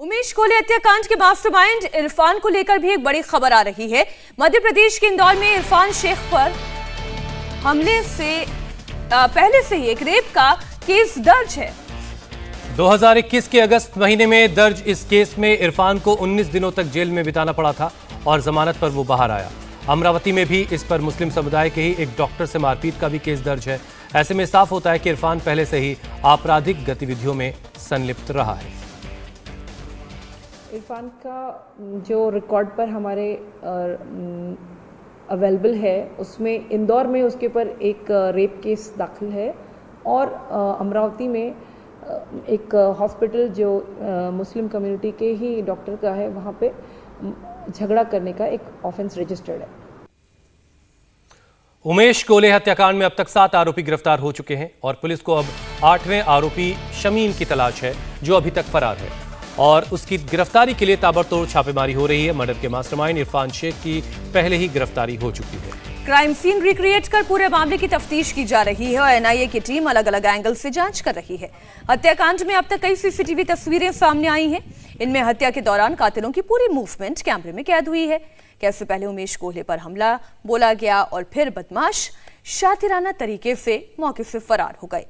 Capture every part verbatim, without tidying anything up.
उमेश कोल्हे हत्याकांड के मास्टरमाइंड इरफान को लेकर भी एक बड़ी खबर आ रही है। मध्य प्रदेश के इंदौर में इरफान शेख पर हमले से पहले से ही एक रेप का केस दर्ज है। दो हज़ार इक्कीस के अगस्त महीने में दर्ज इस केस में इरफान को उन्नीस दिनों तक जेल में बिताना पड़ा था और जमानत पर वो बाहर आया। अमरावती में भी इस पर मुस्लिम समुदाय के ही एक डॉक्टर से मारपीट का भी केस दर्ज है। ऐसे में साफ होता है कि इरफान पहले से ही आपराधिक गतिविधियों में संलिप्त रहा है। इरफान का जो रिकॉर्ड पर हमारे अवेलेबल है उसमें इंदौर में उसके ऊपर एक रेप केस दाखिल है और अमरावती में एक हॉस्पिटल जो मुस्लिम कम्युनिटी के ही डॉक्टर का है वहाँ पे झगड़ा करने का एक ऑफेंस रजिस्टर्ड है। उमेश कोल्हे हत्याकांड में अब तक सात आरोपी गिरफ्तार हो चुके हैं और पुलिस को अब आठवें आरोपी शमीम की तलाश है जो अभी तक फरार है और उसकी गिरफ्तारी के लिए ताबड़तोड़ छापेमारी हो रही है। मर्डर के मास्टरमाइंड इरफान शेख की पहले ही गिरफ्तारी हो चुकी है। क्राइम सीन रिक्रिएट कर पूरे मामले की तफ्तीश की जा रही है और एन आई ए की टीम अलग अलग एंगल से जांच कर रही है। हत्याकांड में अब तक कई सी सी टी वी तस्वीरें सामने आई हैं। इनमें हत्या के दौरान कातिलों की पूरी मूवमेंट कैमरे में कैद हुई है। कैसे पहले उमेश कोल्हे पर हमला बोला गया और फिर बदमाश शातिराना तरीके से मौके से फरार हो गए।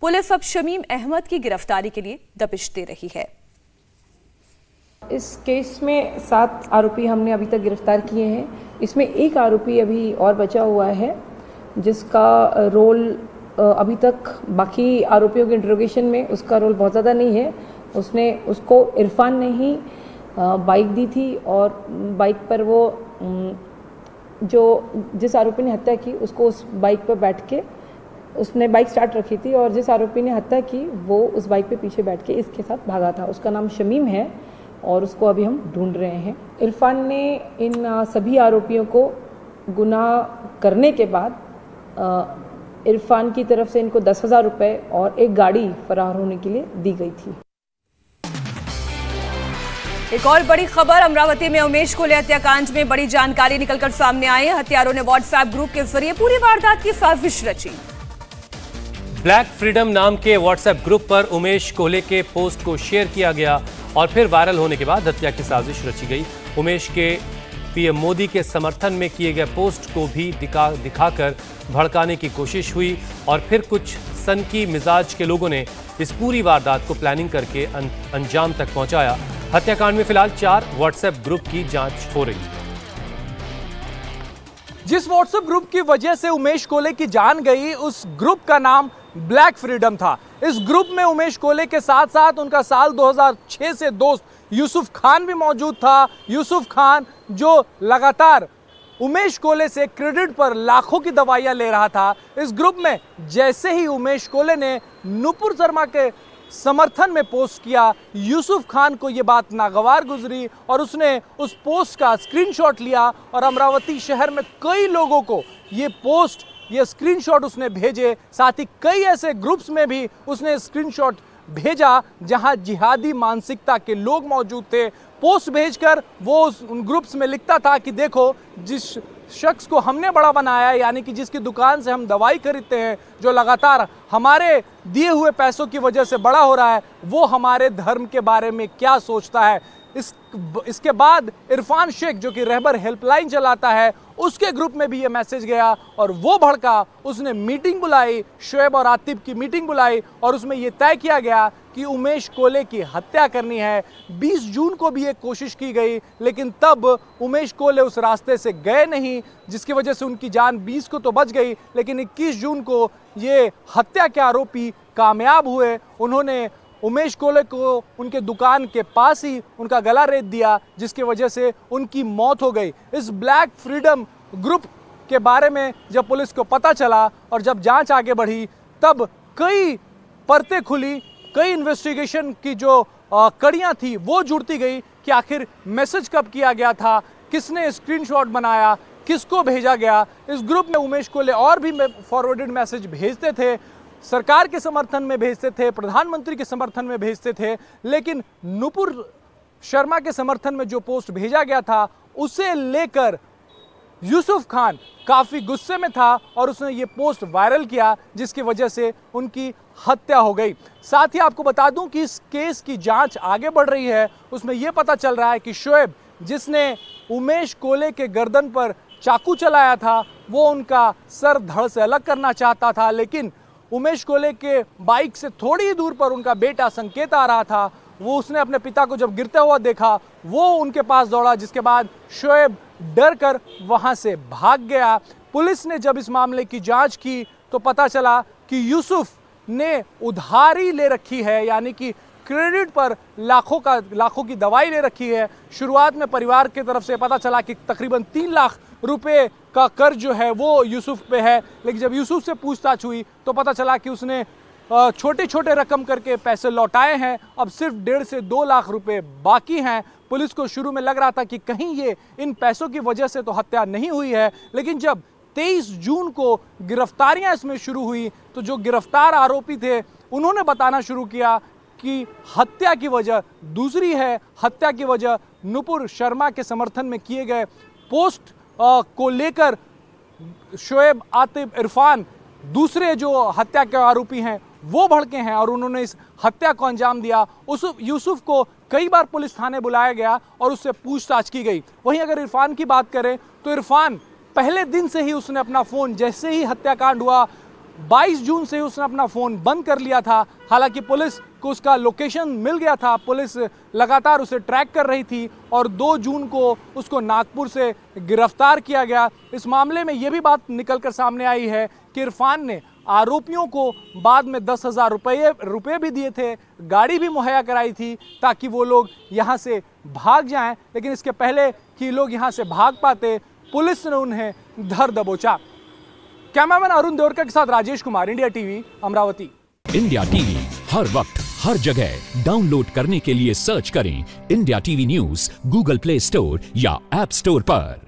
पुलिस अब शमीम अहमद की गिरफ्तारी के लिए दबिश दे रही है। इस केस में सात आरोपी हमने अभी तक गिरफ्तार किए हैं। इसमें एक आरोपी अभी और बचा हुआ है जिसका रोल अभी तक बाकी आरोपियों के इंट्रोगेशन में उसका रोल बहुत ज़्यादा नहीं है। उसने उसको इरफान ने ही बाइक दी थी और बाइक पर वो जो जिस आरोपी ने हत्या की उसको उस बाइक पर बैठ के उसने बाइक स्टार्ट रखी थी और जिस आरोपी ने हत्या की वो उस बाइक पे पीछे बैठ के इसके साथ भागा था। उसका नाम शमीम है और उसको अभी हम ढूंढ रहे हैं। इरफान ने इन सभी आरोपियों को गुनाह करने के बाद इरफान की तरफ से इनको दस हज़ार रुपये और एक गाड़ी फरार होने के लिए दी गई थी। एक और बड़ी खबर अमरावती में उमेश कोल्हे हत्याकांड में बड़ी जानकारी निकलकर सामने आई है। हत्यारों ने व्हाट्सएप ग्रुप के जरिए पूरी वारदात की साजिश रची। ब्लैक फ्रीडम नाम के व्हाट्सएप ग्रुप पर उमेश कोल्हे के पोस्ट को शेयर किया गया और फिर वायरल होने के बाद हत्या की साजिश रची गई। उमेश के पी एम मोदी के समर्थन में किए गए पोस्ट को भी दिखा दिखाकर भड़काने की कोशिश हुई और फिर कुछ सनकी मिजाज के लोगों ने इस पूरी वारदात को प्लानिंग करके अं, अंजाम तक पहुंचाया। हत्याकांड में फिलहाल चार व्हाट्सएप ग्रुप की जांच हो रही है। जिस व्हाट्सएप ग्रुप की वजह से उमेश कोल्हे की जान गई उस ग्रुप का नाम ब्लैक फ्रीडम था। इस ग्रुप में उमेश कोल्हे के साथ साथ उनका साल दो हज़ार छह से दोस्त यूसुफ खान भी मौजूद था। यूसुफ खान जो लगातार उमेश कोल्हे से क्रेडिट पर लाखों की दवाइयां ले रहा था। इस ग्रुप में जैसे ही उमेश कोल्हे ने नुपुर शर्मा के समर्थन में पोस्ट किया यूसुफ खान को ये बात नागवार गुजरी और उसने उस पोस्ट का स्क्रीनशॉट लिया और अमरावती शहर में कई लोगों को ये पोस्ट ये स्क्रीनशॉट उसने भेजे। साथ ही कई ऐसे ग्रुप्स में भी उसने स्क्रीनशॉट भेजा जहां जिहादी मानसिकता के लोग मौजूद थे। पोस्ट भेजकर वो उस उन ग्रुप्स में लिखता था कि देखो जिस शख्स को हमने बड़ा बनाया यानी कि जिसकी दुकान से हम दवाई खरीदते हैं जो लगातार हमारे दिए हुए पैसों की वजह से बड़ा हो रहा है वो हमारे धर्म के बारे में क्या सोचता है। इस इसके बाद इरफान शेख जो कि रहबर हेल्पलाइन चलाता है उसके ग्रुप में भी ये मैसेज गया और वो भड़का। उसने मीटिंग बुलाई, शोएब और आतिब की मीटिंग बुलाई और उसमें ये तय किया गया कि उमेश कोल्हे की हत्या करनी है। बीस जून को भी एक कोशिश की गई लेकिन तब उमेश कोल्हे उस रास्ते से गए नहीं जिसकी वजह से उनकी जान बीस को तो बच गई लेकिन इक्कीस जून को ये हत्या के आरोपी कामयाब हुए। उन्होंने उमेश कोल्हे को उनके दुकान के पास ही उनका गला रेत दिया जिसकी वजह से उनकी मौत हो गई। इस ब्लैक फ्रीडम ग्रुप के बारे में जब पुलिस को पता चला और जब जांच आगे बढ़ी तब कई परतें खुली, कई इन्वेस्टिगेशन की जो कड़ियां थी वो जुड़ती गई कि आखिर मैसेज कब किया गया था, किसने स्क्रीनशॉट बनाया, किसको भेजा गया। इस ग्रुप में उमेश कोल्हे और भी फॉरवर्डेड मैसेज भेजते थे, सरकार के समर्थन में भेजते थे, प्रधानमंत्री के समर्थन में भेजते थे लेकिन नुपुर शर्मा के समर्थन में जो पोस्ट भेजा गया था उसे लेकर यूसुफ खान काफ़ी गुस्से में था और उसने ये पोस्ट वायरल किया जिसकी वजह से उनकी हत्या हो गई। साथ ही आपको बता दूं कि इस केस की जांच आगे बढ़ रही है, उसमें यह पता चल रहा है कि शोएब जिसने उमेश कोल्हे के गर्दन पर चाकू चलाया था वो उनका सर धड़ से अलग करना चाहता था, लेकिन उमेश कोल्हे के बाइक से थोड़ी ही दूर पर उनका बेटा संकेत आ रहा था। वो उसने अपने पिता को जब गिरते हुआ देखा वो उनके पास दौड़ा, जिसके बाद शोएब डर कर वहाँ से भाग गया। पुलिस ने जब इस मामले की जांच की तो पता चला कि यूसुफ ने उधारी ले रखी है, यानी कि क्रेडिट पर लाखों का लाखों की दवाई ले रखी है। शुरुआत में परिवार की तरफ से पता चला कि तकरीबन तीन लाख रुपए का कर्ज जो है वो यूसुफ पे है, लेकिन जब यूसुफ से पूछताछ हुई तो पता चला कि उसने छोटे छोटे रकम करके पैसे लौटाए हैं। अब सिर्फ डेढ़ से दो लाख रुपए बाकी हैं। पुलिस को शुरू में लग रहा था कि कहीं ये इन पैसों की वजह से तो हत्या नहीं हुई है, लेकिन जब तेईस जून को गिरफ्तारियां इसमें शुरू हुई तो जो गिरफ्तार आरोपी थे उन्होंने बताना शुरू किया कि हत्या की वजह दूसरी है। हत्या की वजह नुपुर शर्मा के समर्थन में किए गए पोस्ट को लेकर शोएब, आतिब, इरफान दूसरे जो हत्या के आरोपी हैं वो भड़के हैं और उन्होंने इस हत्या को अंजाम दिया। उस यूसुफ को कई बार पुलिस थाने बुलाया गया और उससे पूछताछ की गई। वहीं अगर इरफान की बात करें तो इरफान पहले दिन से ही उसने अपना फ़ोन, जैसे ही हत्याकांड हुआ बाईस जून से ही उसने अपना फ़ोन बंद कर लिया था। हालांकि पुलिस को उसका लोकेशन मिल गया था, पुलिस लगातार उसे ट्रैक कर रही थी और दो जून को उसको नागपुर से गिरफ्तार किया गया। इस मामले में ये भी बात निकल कर सामने आई है कि इरफान ने आरोपियों को बाद में दस हज़ार रुपये रुपये भी दिए थे, गाड़ी भी मुहैया कराई थी ताकि वो लोग यहाँ से भाग जाएं, लेकिन इसके पहले कि लोग यहाँ से भाग पाते पुलिस ने उन्हें धर दबोचा। कैमरामैन अरुण दोरका के साथ Rajesh Kumar, India TV, Amravati. India TV हर वक्त हर जगह डाउनलोड करने के लिए सर्च करें India TV news Google Play Store या ऐप स्टोर पर।